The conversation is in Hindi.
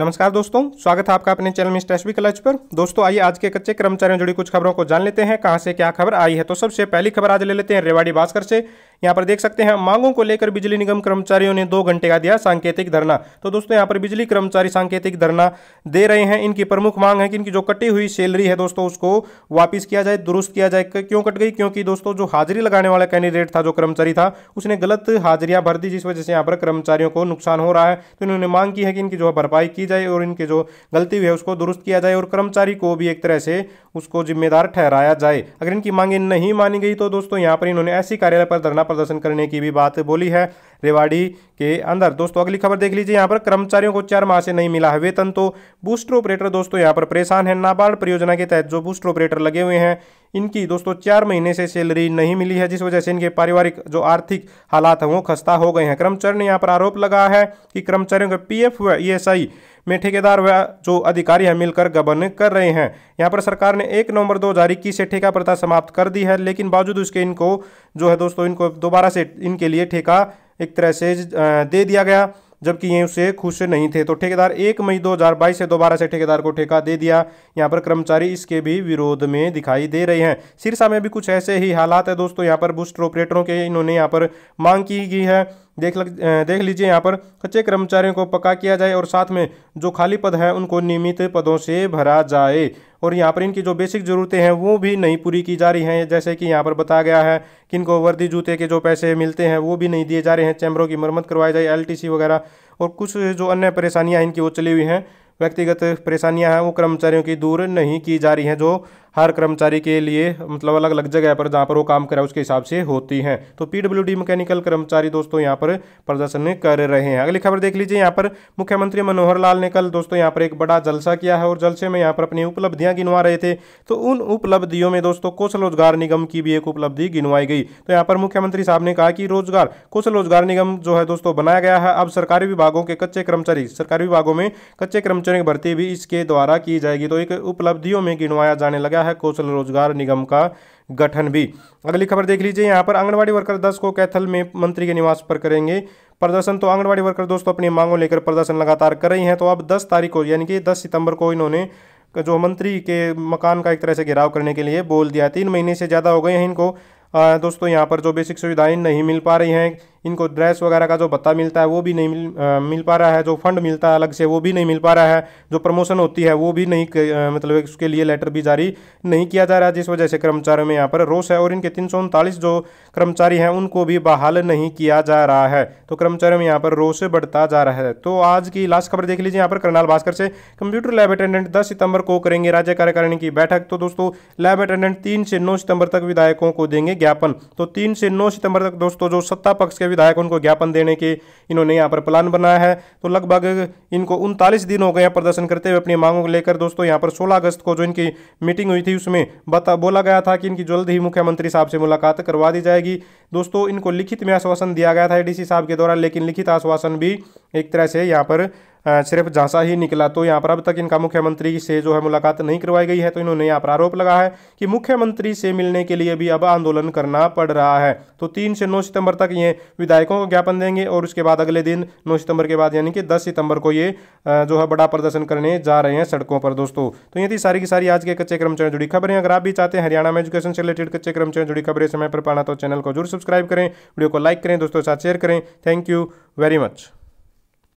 नमस्कार दोस्तों, स्वागत है आपका अपने channel mister S B classes पर। दोस्तों आइए आज के कच्चे कर्मचारियों से जुड़ी कुछ खबरों को जान लेते हैं, कहां से क्या खबर आई है। तो सबसे पहली खबर आज ले लेते हैं रेवाड़ी भास्कर से। यहां पर देख सकते हैं, मांगों को लेकर बिजली निगम कर्मचारियों ने 2 घंटे का दिया सांकेतिक धरना। तो दोस्तों यहाँ पर बिजली कर्मचारी सांकेतिक धरना दे रहे हैं। इनकी प्रमुख मांग है कि इनकी जो कटी हुई सैलरी है दोस्तों, उसको वापस किया जाए, दुरुस्त किया जाए। क्यों कट गई? क्योंकि दोस्तों जो हाजिरी लगाने वाला कैंडिडेट था, जो कर्मचारी था, उसने गलत हाजिरियाँ भर दी, जिस वजह से यहाँ पर कर्मचारियों को नुकसान हो रहा है। तो इन्होंने मांग की है कि इनकी जो भरपाई जाए और इनके जो गलती हुई है उसको दुरुस्त किया जाए और कर्मचारी को भी एक तरह से उसको जिम्मेदार ठहराया जाए। अगर इनकी मांगे नहीं मानी गई तो दोस्तों यहां पर इन्होंने ऐसी कार्यालय पर धरना प्रदर्शन करने की भी बात बोली है रेवाड़ी के अंदर। दोस्तों अगली खबर देख लीजिए, यहाँ पर कर्मचारियों को 4 माह से नहीं मिला है वेतन। तो बूस्टर ऑपरेटर दोस्तों यहाँ पर परेशान है। नाबार्ड परियोजना के तहत जो बूस्टर ऑपरेटर लगे हुए हैं, इनकी दोस्तों 4 महीने से सैलरी नहीं मिली है, जिस वजह से इनके पारिवारिक जो आर्थिक हालात हैं वो खस्ता हो गए हैं। कर्मचारी ने यहाँ पर आरोप लगाया है कि कर्मचारियों के PF व ESI में ठेकेदार व जो अधिकारी हैं मिलकर गबन कर रहे हैं। यहाँ पर सरकार ने 1 नवंबर 2021 से ठेका प्रथा समाप्त कर दी है, लेकिन बावजूद उसके इनको जो है दोस्तों इनको दोबारा से इनके लिए ठेका एक तरह से दे दिया गया, जबकि ये उसे खुश नहीं थे। तो ठेकेदार 1 मई 2022 से दोबारा से ठेकेदार को ठेका दे दिया। यहाँ पर कर्मचारी इसके भी विरोध में दिखाई दे रहे हैं। सिरसा में भी कुछ ऐसे ही हालात है दोस्तों। यहाँ पर बूस्टर ऑपरेटरों के इन्होंने यहाँ पर मांग की गई है। देख लीजिए, यहाँ पर कच्चे कर्मचारियों को पक्का किया जाए और साथ में जो खाली पद हैं उनको नियमित पदों से भरा जाए। और यहाँ पर इनकी जो बेसिक ज़रूरतें हैं वो भी नहीं पूरी की जा रही हैं, जैसे कि यहाँ पर बताया गया है कि इनको वर्दी जूते के जो पैसे मिलते हैं वो भी नहीं दिए जा रहे हैं। चैम्बरों की मरम्मत करवाई जाए, LTC वगैरह और कुछ जो अन्य परेशानियाँ इनकी वो चली हुई हैं, व्यक्तिगत परेशानियां हैं, वो कर्मचारियों की दूर नहीं की जा रही हैं, जो हर कर्मचारी के लिए मतलब अलग अलग जगह पर जहां पर वो काम कर रहा है उसके हिसाब से होती हैं। तो PWD मैकेनिकल कर्मचारी दोस्तों यहां पर प्रदर्शन कर रहे हैं। अगली खबर देख लीजिए, यहां पर मुख्यमंत्री मनोहर लाल ने कल दोस्तों यहां पर एक बड़ा जलसा किया है और जलसे में यहां पर अपनी उपलब्धियां गिनवा रहे थे। तो उन उपलब्धियों में दोस्तों कौशल रोजगार निगम की भी एक उपलब्धि गिनवाई गई। तो यहाँ पर मुख्यमंत्री साहब ने कहा कि कौशल रोजगार निगम जो है दोस्तों बनाया गया है। अब सरकारी विभागों के कच्चे कर्मचारी, सरकारी विभागों में कच्चे कर्मचारियों की भर्ती भी इसके द्वारा की जाएगी। तो एक उपलब्धियों में गिनवाया जाने लगा है कौशल रोजगार निगम का गठन भी। अगली खबर देख लीजिए, यहाँ पर आंगनबाड़ी वर्कर 10 को कैथल में मंत्री के निवास पर करेंगे प्रदर्शन। तो आंगनबाड़ी वर्कर दोस्तों अपनी मांगों लेकर प्रदर्शन लगातार कर रही हैं। तो अब 10 तारीख को यानी कि 10 सितंबर को इन्होंने जो मंत्री के मकान का एक तरह से घेराव करने के लिए बोल दिया। 3 महीने से ज़्यादा हो गए हैं इनको दोस्तों यहाँ पर जो बेसिक सुविधाएं नहीं मिल पा रही हैं। इनको ड्रेस वगैरह का जो भत्ता मिलता है वो भी नहीं मिल पा रहा है, जो फंड मिलता है अलग से वो भी नहीं मिल पा रहा है, जो प्रमोशन होती है वो भी नहीं मतलब उसके लिए लेटर भी जारी नहीं किया जा रहा है, जिस वजह से कर्मचारियों में यहाँ पर रोष है। और इनके 339 जो कर्मचारी हैं उनको भी बहाल नहीं किया जा रहा है। तो कर्मचारियों में यहाँ पर रोष बढ़ता जा रहा है। तो आज की लास्ट खबर देख लीजिए, यहाँ पर करनाल भास्कर से, कंप्यूटर लैब अटेंडेंट 10 सितंबर को करेंगे राज्य कार्यकारिणी की बैठक। तो दोस्तों लैब अटेंडेंट 3 से 9 सितंबर तक विधायकों को देंगे ज्ञापन। तो 3 से 9 सितंबर तक दोस्तों जो सत्ता पक्ष के विधायक उनको ज्ञापन देने के इन्होंने यहाँ पर प्लान बनाया है। तो लगभग इनको 39 दिन हो गए हैं प्रदर्शन करते हुए अपनी मांगों को लेकर। दोस्तों यहाँ पर 16 अगस्त को जो इनकी मीटिंग हुई थी उसमें बोला गया था कि इनकी जल्द ही मुख्यमंत्री साहब से मुलाकात करवा दी जाएगी। दोस्तों इनको लिखित में आश्वासन दिया गया था ADC साहब के द्वारा, लेकिन लिखित आश्वासन भी एक तरह से यहाँ पर सिर्फ झांसा ही निकला। तो यहाँ पर अब तक इनका मुख्यमंत्री से जो है मुलाकात नहीं करवाई गई है। तो इन्होंने यहाँ पर आरोप लगाया है कि मुख्यमंत्री से मिलने के लिए भी अब आंदोलन करना पड़ रहा है। तो 3 से 9 सितंबर तक ये विधायकों को ज्ञापन देंगे और उसके बाद अगले दिन 9 सितंबर के बाद यानी कि 10 सितंबर को ये जो है बड़ा प्रदर्शन करने जा रहे हैं सड़कों पर दोस्तों। तो ये थी सारी की सारी आज के कच्चे कर्मचारियों से जुड़ी खबरें। अगर आप भी चाहते हैं हरियाणा में एजुकेशन से रिलेटेड कच्चे कर्मचारियों से जुड़ी खबरें समय पर पाना तो चैनल को जरूर सब्सक्राइब करें, वीडियो को लाइक करें, दोस्तों के साथ शेयर करें। Thank you very much.